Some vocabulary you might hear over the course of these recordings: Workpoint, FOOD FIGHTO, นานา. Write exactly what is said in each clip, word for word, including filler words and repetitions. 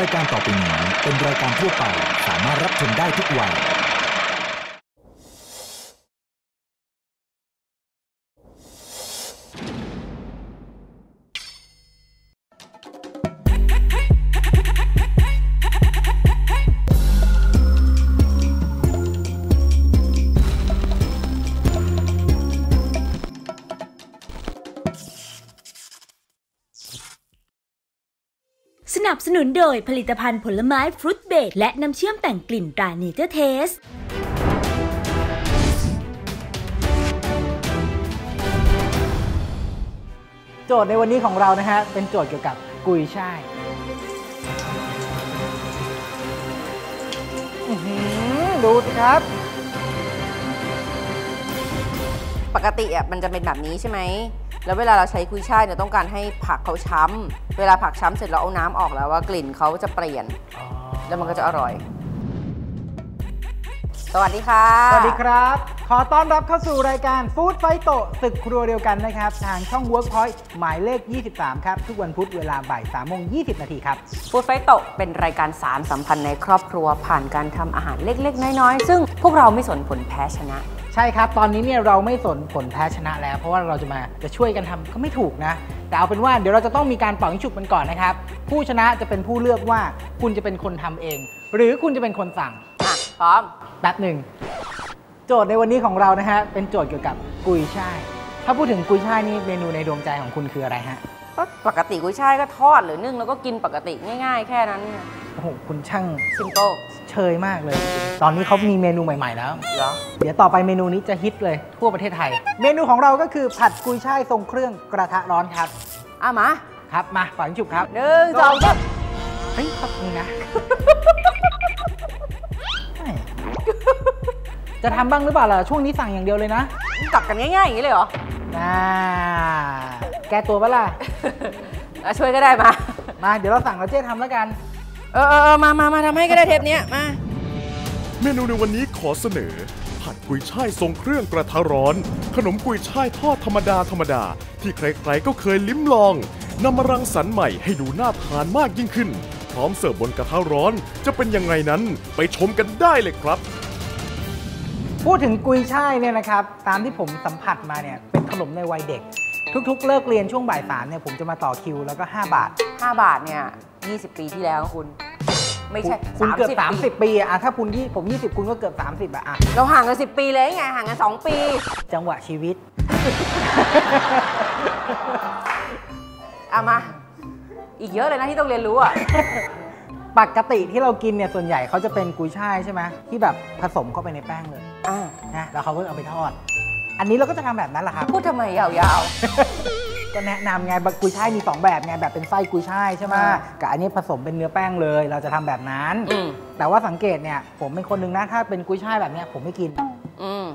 รายการต่อไปนี้เป็นรายการทั่วไปสามารถรับชมได้ทุกวัยสนับสนุนโดยผลิตภัณฑ์ผลไม้ฟรุตเบดและน้ำเชื่อมแต่งกลิ่นตราเนเจอร์เทสโจทย์ในวันนี้ของเรานะฮะเป็นโจทย์เกี่ยวกับกุยช่ายดูสิครับปกติอ่ะมันจะเป็นแบบนี้ใช่ไหมแล้วเวลาเราใช้กุยช่ายเนี่ยต้องการให้ผักเขาช้ำเวลาผักช้ำเสร็จเราเอาน้ำออกแล้วว่ากลิ่นเขาจะเปลี่ยนแล้วมันก็จะอร่อยสวัสดีค่ะสวัสดีครับขอต้อนรับเข้าสู่รายการ Food Fighto ศึกครัวเดียวกันนะครับทางช่อง Workpoint หมายเลขยี่สิบสามครับทุกวันพุธเวลาบ่ายสามโมงยี่สิบนาทีครับ Food Fighto เป็นรายการสารสัมพันธ์ในครอบครัวผ่านการทำอาหารเล็กๆน้อยๆซึ่งพวกเราไม่สนผลแพ้ชนะใช่ครับตอนนี้เนี่ยเราไม่สนผลแพ้ชนะแล้วเพราะว่าเราจะมาจะช่วยกันทำก็ไม่ถูกนะแต่เอาเป็นว่าเดี๋ยวเราจะต้องมีการเป่ายิงฉุบกันก่อนนะครับผู้ชนะจะเป็นผู้เลือกว่าคุณจะเป็นคนทำเองหรือคุณจะเป็นคนสั่งอ่ะพร้อมแป๊บหนึ่งโจทย์ในวันนี้ของเรานะฮะเป็นโจทย์เกี่ยวกับกุยช่ายถ้าพูดถึงกุยช่ายนี่เมนูในดวงใจของคุณคืออะไรฮะก็ปกติกุยช่ายก็ทอดหรือนึ่งแล้วก็กินปกติง่ายๆแค่นั้นโอ้โหคุณช่างซิมโต้เชยมากเลยตอนนี้เขามีเมนูใหม่ๆแล้วเดี๋ยวต่อไปเมนูนี้จะฮิตเลยทั่วประเทศไทยเมนูของเราก็คือผัดกุยช่ายทรงเครื่องกระทะร้อนครับอ่ะมาครับมาฝากจุ๊บครับหนึ่งสองสามเฮ้ยครับนี่นะจะทำบ้างหรือเปล่าล่ะช่วงนี้สั่งอย่างเดียวเลยนะจับกันง่ายๆอย่างนี้เลยเหรอน่าแกตัวเปล่าช่วยก็ได้มามาเดี๋ยวเราสั่งเราเจ๊ทำแล้วกันเออเออมามามาทำให้ก็ได้เทปนี้มาเมนูในวันนี้ขอเสนอผัดกุยช่ายทรงเครื่องกระทะร้อนขนมกุยช่ายทอดธรรมดาธรรมดาที่ใครๆก็เคยลิ้มลองนำมารังสรรค์ใหม่ให้ดูน่าทานมากยิ่งขึ้นพร้อมเสิร์ฟบนกระทะร้อนจะเป็นยังไงนั้นไปชมกันได้เลยครับพูดถึงกุยช่ายเนี่ยนะครับตามที่ผมสัมผัสมาเนี่ยเป็นขนมในวัยเด็กทุกๆเลิกเรียนช่วงบ่ายสามเนี่ยผมจะมาต่อคิวแล้วก็ห้าบาทห้าบาทเนี่ยยี่สิบปีที่แล้วคุณไม่ใช่คุณเกือบสามสิบปีอะถ้าคุณที่ผมยี่สิบคุณก็เกือบสามสิบอะเราห่างกันสิบปีเลยไงห่างกันสองปีจังหวะชีวิตเอามาอีกเยอะเลยนะที่ต้องเรียนรู้อะปกติที่เรากินเนี่ยส่วนใหญ่เขาจะเป็นกุยช่ายใช่ไหมที่แบบผสมเข้าไปในแป้งเลยนะแล้วเขาก็เอาไปทอดอันนี้เราก็จะทำแบบนั้นแหละครับพูดทำไมยาวๆก็แนะนำไงกุยช่ายมีสองแบบไงแบบเป็นไส้กุยช่ายใช่ไหมกับอันนี้ผสมเป็นเนื้อแป้งเลยเราจะทำแบบนั้นแต่ว่าสังเกตเนี่ยผมเป็นคนหนึ่งนะถ้าเป็นกุยช่ายแบบนี้ผมไม่กิน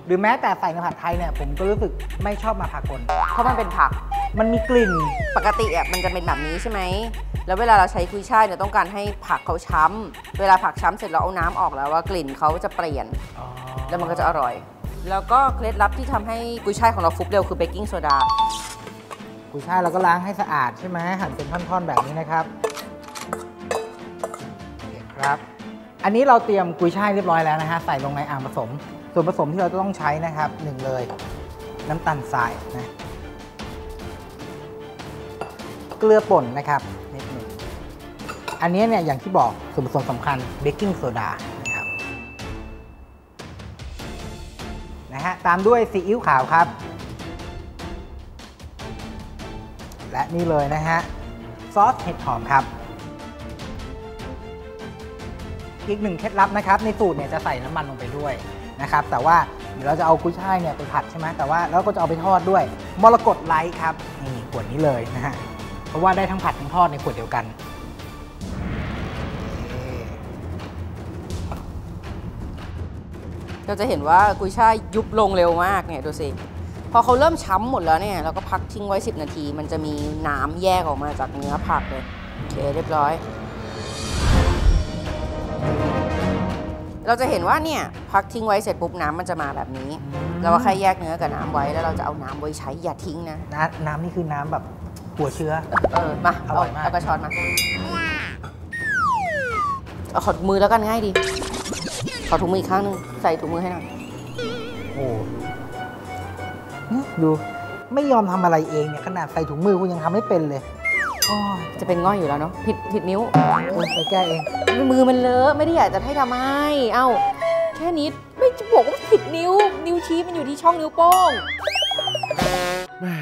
หรือแม้แต่ใส่ในผัดไทยเนี่ยผมก็รู้สึกไม่ชอบมาผักกลเพราะมันเป็นผักมันมีกลิ่นปกติอ่ะมันจะเป็นแบบนี้ใช่ไหมแล้วเวลาเราใช้กุยช่ายเนี่ยต้องการให้ผักเขาช้ำเวลาผักช้ำเสร็จเราเอาน้ำออกแล้วว่ากลิ่นเขาจะเปลี่ยนแล้วมันก็จะอร่อยแล้วก็เคล็ดลับที่ทำให้กุยช่ายของเราฟุบเร็วคือเบกกิ้งโซดากุยช่ายเราก็ล้างให้สะอาดใช่ไหมหั่นเป็นท่อนๆแบบนี้นะครับครับอันนี้เราเตรียมกุยช่ายเรียบร้อยแล้วนะฮะใส่ลงในอ่างผสมส่วนผสมที่เราจะต้องใช้นะครับหนึ่งเลยน้ำตาลทรายนะเกลือป่นนะครับนิดหนึ่งอันนี้เนี่ยอย่างที่บอกส่วนผสมสำคัญเบกกิ้งโซดานะครับนะฮะตามด้วยซีอิ๊วขาวครับและนี่เลยนะฮะซอสเห็ดหอมครับอีกหนึ่งเคล็ดลับนะครับในสูตรเนี่ยจะใส่น้ำมันลงไปด้วยนะครับแต่ว่าเดี๋ยวเราจะเอากุยช่ายเนี่ยไปผัดใช่ไหมแต่ว่าแล้วก็จะเอาไปทอดด้วยมรกตไลท์ครับนี่ขวดนี้เลยนะฮะเพราะว่าได้ทั้งผัดทั้งทอดในขวดเดียวกันเราจะเห็นว่ากุยช่ายยุบลงเร็วมากเนี่ยดูสิพอเขาเริ่มช้ำหมดแล้วเนี่ยเราก็พักทิ้งไว้สิบนาทีมันจะมีน้ำแยกออกมาจากเนื้อผักเลยโอเคเรียบร้อยเราจะเห็นว่าเนี่ยพักทิ้งไว้เสร็จปุ๊บน้ำมันจะมาแบบนี้เราก็แค่แยกเนื้อกับน้ำไว้แล้วเราจะเอาน้ำไว้ใช้อย่าทิ้งนะน้ำนี่คือน้ำแบบหัวเชื้อเออมาเอากระชอนมา เอาขอถุงมือแล้วกันง่ายดีขอถุงมืออีกข้างนึงใส่ถุงมือให้หน่อยโอ้ดูไม่ยอมทำอะไรเองเนี่ยขนาดใส่ถุงมือคุณยังทำไม่เป็นเลยจะเป็นง่อยอยู่แล้วเนาะผิดผิดนิ้วไปแก้เองมือมันเลอะไม่ได้อยากจะให้ทำให้เอ้าแค่นี้ไม่จะบอกว่าผิดนิ้วนิ้วชี้มันอยู่ที่ช่องนิ้วโป้งแม่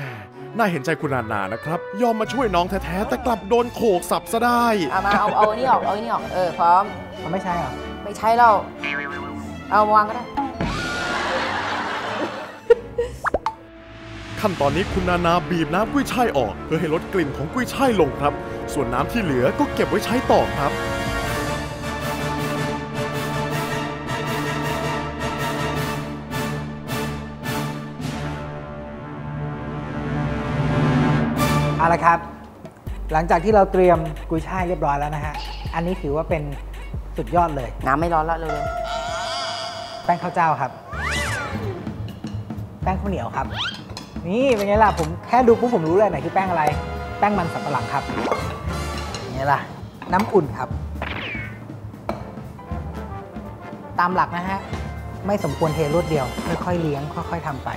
น่าเห็นใจคุณนานานะครับยอมมาช่วยน้องแท้ๆแต่กลับโดนโขกสับซะได้เอามาเอาเอานี่ออกเอานี่ออกเออพร้อมมันไม่ใช่หรอไม่ใช่เราเอาวางก็ได้ขั้นตอนนี้คุณนานาบีบน้ำกุ้ยช่ายออกเพื่อให้ลดกลิ่นของกุ้ยช่ายลงครับส่วนน้ำที่เหลือก็เก็บไว้ใช้ต่อครับเอาละครับหลังจากที่เราเตรียมกุ้ยช่ายเรียบร้อยแล้วนะฮะอันนี้ถือว่าเป็นสุดยอดเลยน้ำไม่ร้อนละเลยแป้งข้าวเจ้าครับแป้งข้าวเหนียวครับนี่เป็นไงล่ะผมแค่ดูปุ๊บผมรู้เลยไหนคือแป้งอะไรแป้งมันสำปะหลังครับอย่างนี้ล่ะน้ำอุ่นครับตามหลักนะฮะไม่สมควรเทรวดเดียวค่อยๆเลี้ยงค่อยๆทำไป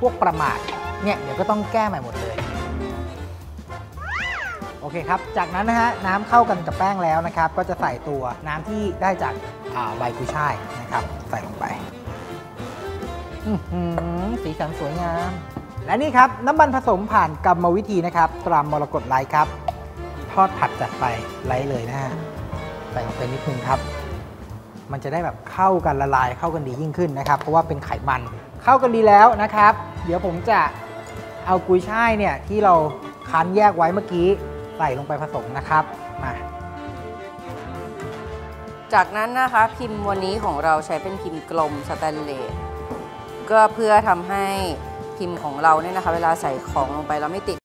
พวกประมาทเนี่ยเดี๋ยวก็ต้องแก้ใหม่หมดเลยโอเคครับจากนั้นนะฮะน้ำเข้ากันกับแป้งแล้วนะครับก็จะใส่ตัวน้ำที่ได้จากใบกุยช่ายนะครับใส่ลงไปสีสันสวยงามและนี่ครับน้ำมันผสมผ่านกรรมวิธีนะครับตรามมรกตไร้ครับทอดผัดจัดไปไร้เลยนะฮะใส่ลงไปนิดนึงครับมันจะได้แบบเข้ากันละลายเข้ากันดียิ่งขึ้นนะครับเพราะว่าเป็นไขมันเข้ากันดีแล้วนะครับเดี๋ยวผมจะเอากุยช่ายเนี่ยที่เราคั้นแยกไว้เมื่อกี้ใส่ลงไปผสมนะครับมาจากนั้นนะคะพิมพ์วันนี้ของเราใช้เป็นพิมพ์กลมสแตนเลสก็เพื่อทำให้พิมพ์ของเราเนี่ยนะคะเวลาใส่ของลงไปเราไม่ติด